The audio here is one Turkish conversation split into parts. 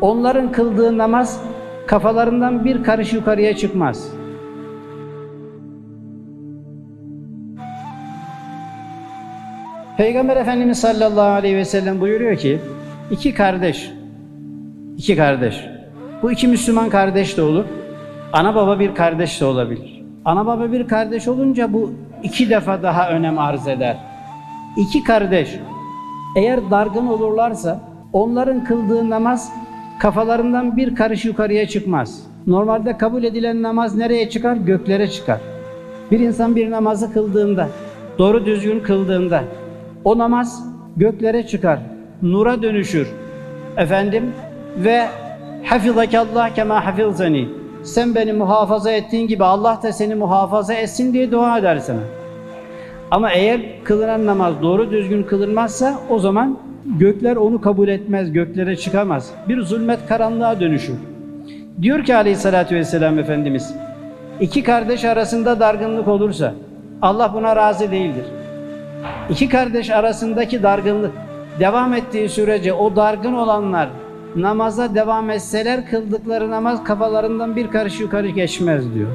Onların kıldığı namaz kafalarından bir karış yukarıya çıkmaz. Peygamber Efendimiz sallallahu aleyhi ve sellem buyuruyor ki, iki kardeş, bu iki Müslüman kardeş de olur, ana baba bir kardeş de olabilir. Ana baba bir kardeş olunca bu iki defa daha önem arz eder. İki kardeş eğer dargın olurlarsa onların kıldığı namaz kafalarından bir karış yukarıya çıkmaz. Normalde kabul edilen namaz nereye çıkar? Göklere çıkar. Bir insan bir namazı kıldığında, doğru düzgün kıldığında o namaz göklere çıkar, nura dönüşür. Ve hafizakallah kema hafizani. Sen beni muhafaza ettiğin gibi Allah da seni muhafaza etsin diye dua edersin. Ama eğer kılınan namaz doğru düzgün kılınmazsa o zaman gökler onu kabul etmez, göklere çıkamaz. Bir zulmet, karanlığa dönüşür. Diyor ki Aleyhisselatü Vesselam Efendimiz, iki kardeş arasında dargınlık olursa Allah buna razı değildir. İki kardeş arasındaki dargınlık devam ettiği sürece o dargın olanlar namaza devam etseler kıldıkları namaz kafalarından bir karış yukarı geçmez diyor.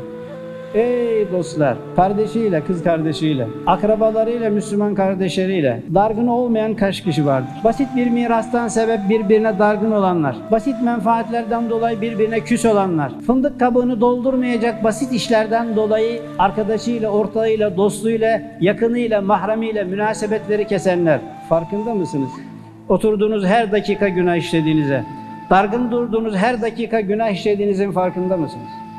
Ey dostlar! Kardeşiyle, kız kardeşiyle, akrabalarıyla, Müslüman kardeşleriyle dargın olmayan kaç kişi vardır? Basit bir mirastan sebep birbirine dargın olanlar, basit menfaatlerden dolayı birbirine küs olanlar, fındık kabuğunu doldurmayacak basit işlerden dolayı arkadaşıyla, ortağıyla, dostuyla, yakınıyla, mahremiyle münasebetleri kesenler. Farkında mısınız? Oturduğunuz her dakika günah işlediğinize, dargın durduğunuz her dakika günah işlediğinizin farkında mısınız?